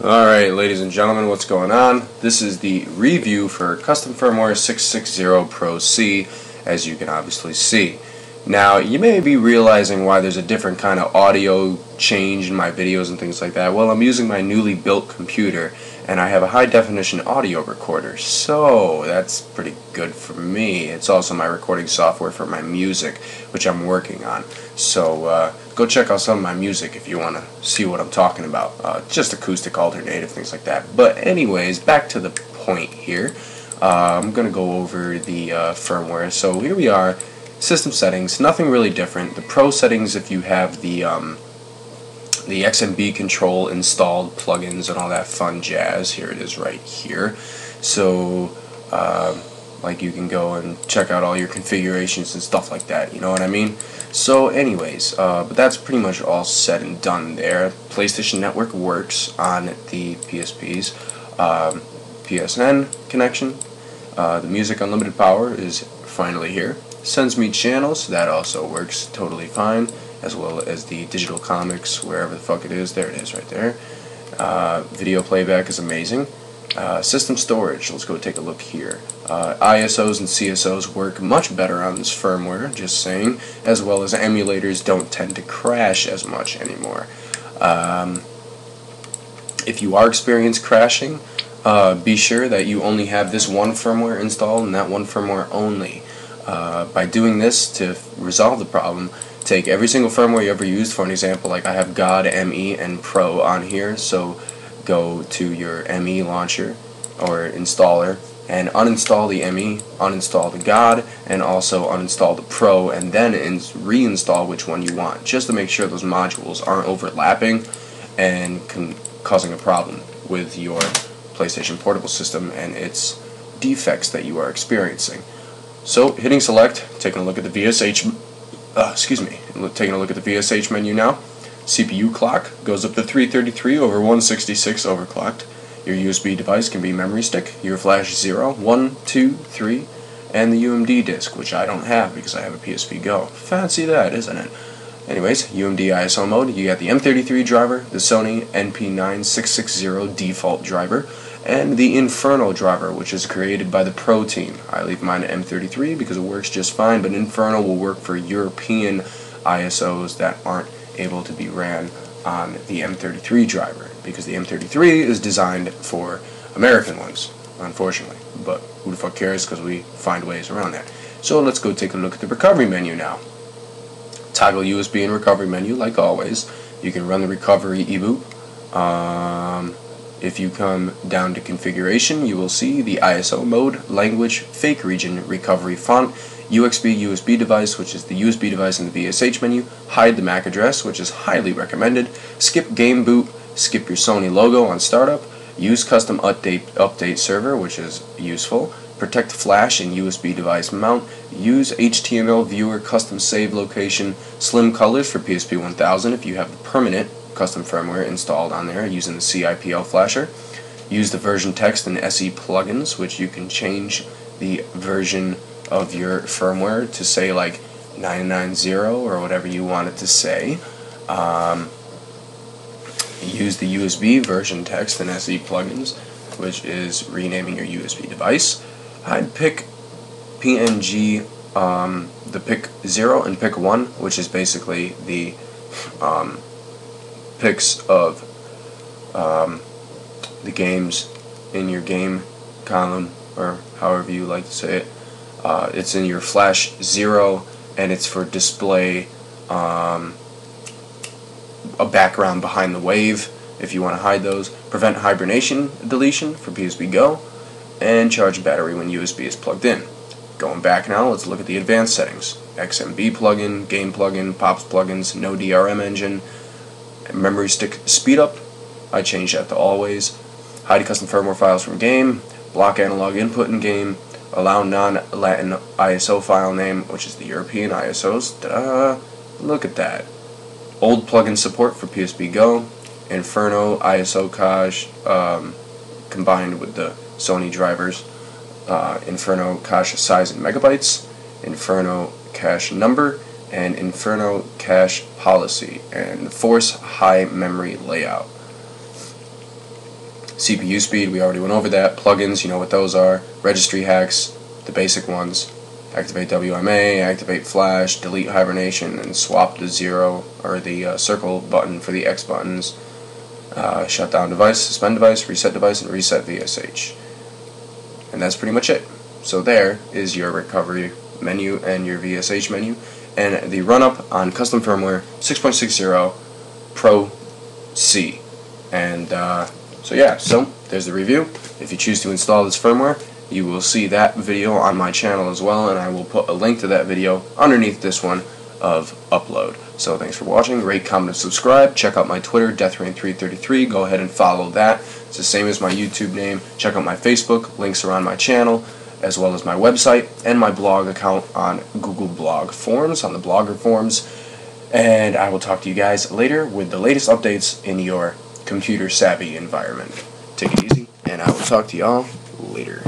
Alright, ladies and gentlemen, what's going on? This is the review for custom firmware 660 Pro C, as you can obviously see. Now, you may be realizing why there's a different kind of audio change in my videos and things like that. Well, I'm using my newly built computer, and I have a high-definition audio recorder, so that's pretty good for me. It's also my recording software for my music, which I'm working on. So, go check out some of my music if you want to see what I'm talking about. Just acoustic, alternative, things like that. But anyways, back to the point here. I'm going to go over the firmware. So here we are, system settings, nothing really different. The pro settings, if you have the XMB control installed, plugins and all that fun jazz, here it is right here. So, like, you can go and check out all your configurations and stuff like that, you know what I mean? So anyways, but that's pretty much all said and done there. PlayStation Network works on the PSP's PSN connection. The Music Unlimited power is finally here. SendMe Channels, that also works totally fine, as well as the Digital Comics, wherever the fuck it is. There it is right there. Video playback is amazing. System storage, let's go take a look here. ISOs and CSOs work much better on this firmware, just saying, as well as emulators don't tend to crash as much anymore. If you are experiencing crashing, be sure that you only have this one firmware installed and that one firmware only. By doing this, to resolve the problem, take every single firmware you ever used. For an example, like, I have GOD, ME, and Pro on here, so go to your ME launcher or installer and uninstall the ME, uninstall the GOD, and also uninstall the Pro, and then reinstall which one you want, just to make sure those modules aren't overlapping and causing a problem with your PlayStation Portable system and its defects that you are experiencing. So, hitting select, taking a look at the VSH, taking a look at the VSH menu now. CPU clock goes up to 333 over 166 overclocked. Your USB device can be memory stick, your flash 0, 1, 2, 3, and the UMD disk, which I don't have because I have a PSP Go. Fancy that, isn't it? Anyways, UMD ISO mode, you got the M33 driver, the Sony NP9660 default driver, and the Inferno driver, which is created by the Pro Team. I leave mine at M33 because it works just fine, but Inferno will work for European ISOs that aren't able to be ran on the M33 driver, because the M33 is designed for American ones, unfortunately. But who the fuck cares, because we find ways around that. So let's go take a look at the recovery menu now. Toggle USB and recovery menu, like always. You can run the recovery eBoot. If you come down to configuration, you will see the ISO mode, language, fake region, recovery font, UXB USB device, which is the USB device in the VSH menu, hide the MAC address, which is highly recommended, skip game boot, skip your Sony logo on startup, use custom update server, which is useful, protect flash and USB device mount, use HTML viewer custom save location, slim colors for PSP 1000 if you have the permanent custom firmware installed on there using the CIPL flasher. Use the version text and SE plugins, which you can change the version of your firmware to say like 990 or whatever you want it to say. Use the USB version text and SE plugins, which is renaming your USB device. I'd pick PNG, the pick 0 and pick 1, which is basically the picks of the games in your game column, or however you like to say it. It's in your flash 0, and it's for display a background behind the wave if you want to hide those. Prevent hibernation deletion for PSP Go, and charge battery when USB is plugged in. Going back now, let's look at the advanced settings. XMB plugin, game plugin, pops plugins, no DRM engine, memory stick speed up, I changed that to always, hide custom firmware files from game, block analog input in game, allow non-Latin ISO file name, which is the European ISOs, ta-da, look at that, old plugin support for PSP Go, Inferno, ISO cache, combined with the Sony drivers, Inferno cache size in megabytes, Inferno cache number, and Inferno cache policy, and force high memory layout. CPU speed, we already went over that. Plugins, you know what those are. Registry hacks, the basic ones. Activate WMA, activate flash, delete hibernation, and swap the zero or the circle button for the X buttons. Shut down device, suspend device, and reset VSH. And that's pretty much it. So there is your recovery menu and your VSH menu and the run-up on custom firmware 6.60 Pro C. And so there's the review. If you choose to install this firmware, you will see that video on my channel as well, and I will put a link to that video underneath this one of upload. So thanks for watching. Rate, comment, and subscribe. Check out my Twitter, DeathRain333. Go ahead and follow that. It's the same as my YouTube name. Check out my Facebook. Links are on my channel, as well as my website and my blog account on Google Blog Forms, on the Blogger Forms. And I will talk to you guys later with the latest updates in your computer-savvy environment. Take it easy, and I will talk to y'all later.